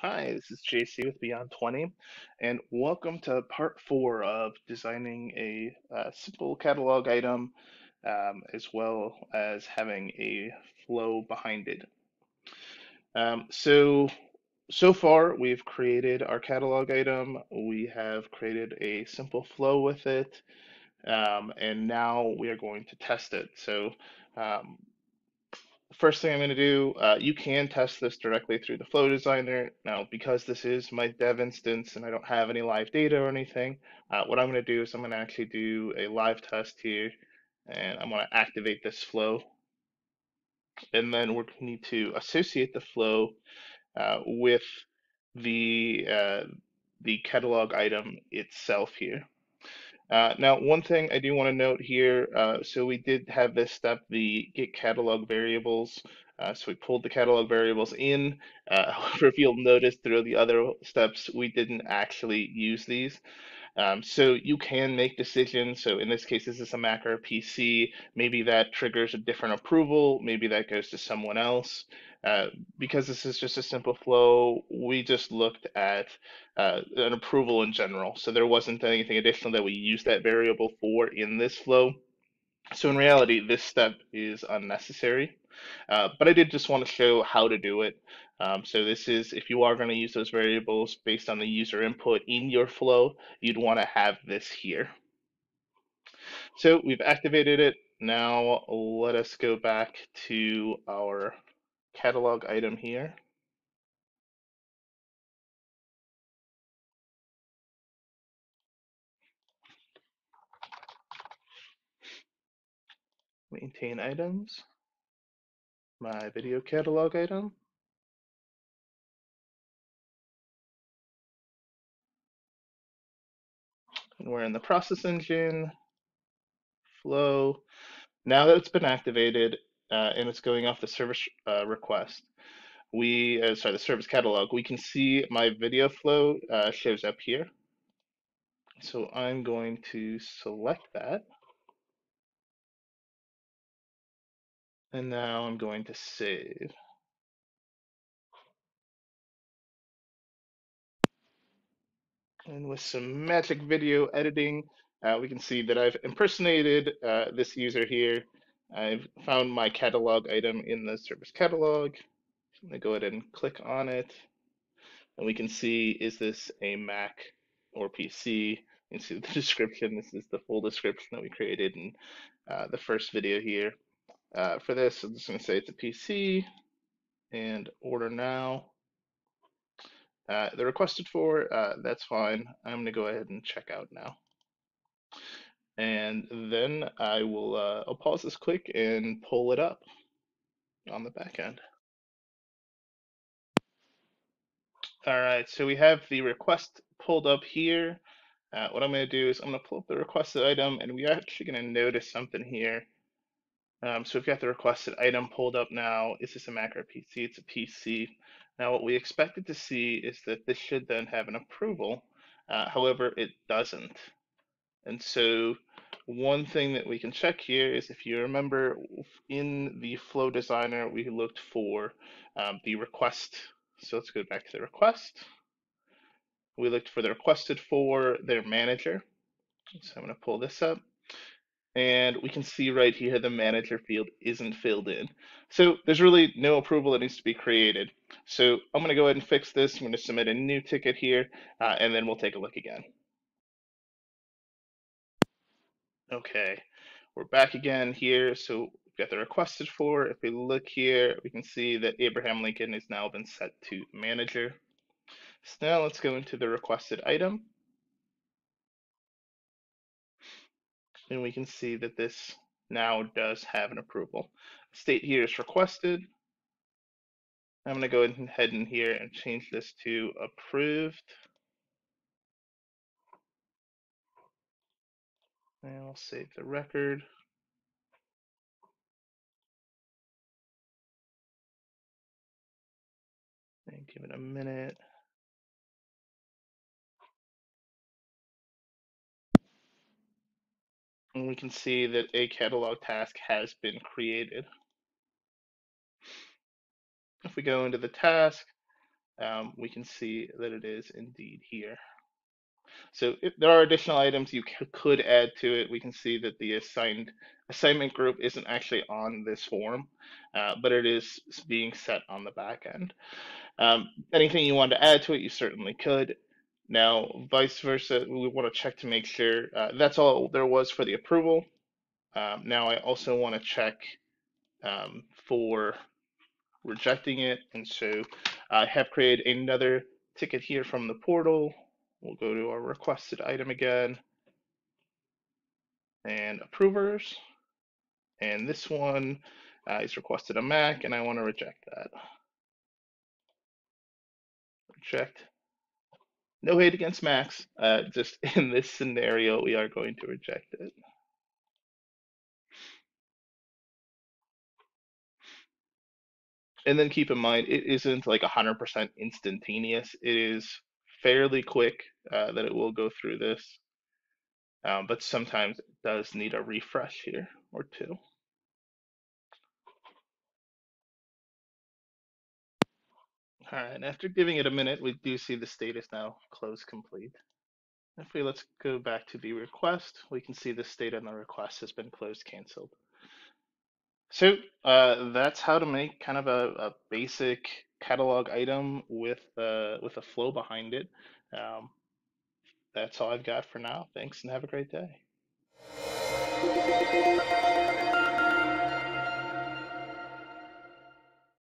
Hi, this is JC with Beyond 20, and welcome to part 4 of designing a simple catalog item as well as having a flow behind it. So far, we've created our catalog item. We have created a simple flow with it, and now we are going to test it. So first thing I'm going to do, you can test this directly through the Flow Designer. Now, because this is my dev instance and I don't have any live data or anything, what I'm going to do is I'm going to actually do a live test here, and I'm going to activate this flow. And then we're going to need to associate the flow with the catalog item itself here. Now, one thing I do want to note here, so we did have this step, the get catalog variables. So we pulled the catalog variables in. However, if you'll notice through the other steps, we didn't actually use these. So you can make decisions. So in this case, is this a Mac or a PC? Maybe that triggers a different approval. Maybe that goes to someone else. Because this is just a simple flow, we just looked at an approval in general. So there wasn't anything additional that we used that variable for in this flow. So in reality, this step is unnecessary. But I did just want to show how to do it. So this is, if you are going to use those variables based on the user input in your flow, you'd want to have this here. So we've activated it. Now let us go back to our catalog item here. Maintain items. My video catalog item. And we're in the process engine, flow. Now that it's been activated and it's going off the service request, the service catalog, we can see my video flow shows up here. So I'm going to select that. And now I'm going to save. And with some magic video editing, we can see that I've impersonated this user here. I've found my catalog item in the service catalog. I'm gonna go ahead and click on it. And we can see, is this a Mac or PC? You can see the description. This is the full description that we created in the first video here. For this, I'm just going to say it's a PC and order now. The requested for, that's fine. I'm going to go ahead and check out now. And then I will I'll pause this quick and pull it up on the back end. All right, so we have the request pulled up here. What I'm going to do is I'm going to pull up the requested item, and we are actually going to notice something here. So we've got the requested item pulled up now. Is this a Mac or a PC? It's a PC. Now, what we expected to see is that this should then have an approval. However, it doesn't. And so one thing that we can check here is, if you remember in the Flow Designer, we looked for the request. So let's go back to the request. We looked for the requested for their manager. So I'm going to pull this up. And we can see right here the manager field isn't filled in. So there's really no approval that needs to be created. So I'm going to go ahead and fix this. I'm going to submit a new ticket here, and then we'll take a look again. Okay, we're back again here. So we've got the requested for. If we look here, we can see that Abraham Lincoln has now been set to manager. So now let's go into the requested item. And we can see that this now does have an approval. State here is requested. I'm going to go ahead in here and change this to approved. And I'll save the record. And give it a minute. And we can see that a catalog task has been created. If we go into the task, we can see that it is indeed here. So if there are additional items you could add to it. We can see that the assignment group isn't actually on this form, but it is being set on the back end. Anything you want to add to it, you certainly could. Now, vice versa, we want to check to make sure that's all there was for the approval. Now, I also want to check for rejecting it. And so I have created another ticket here from the portal. We'll go to our requested item again and approvers. And this one is requested a Mac, and I want to reject that. Reject. No hate against Macs, just in this scenario, we are going to reject it. And then keep in mind, it isn't like 100% instantaneous. It is fairly quick that it will go through this, but sometimes it does need a refresh here or two. All right, and after giving it a minute, we do see the status now close complete. If we let's go back to the request, we can see the state on the request has been closed canceled. So that's how to make kind of a basic catalog item with a flow behind it. That's all I've got for now. Thanks and have a great day.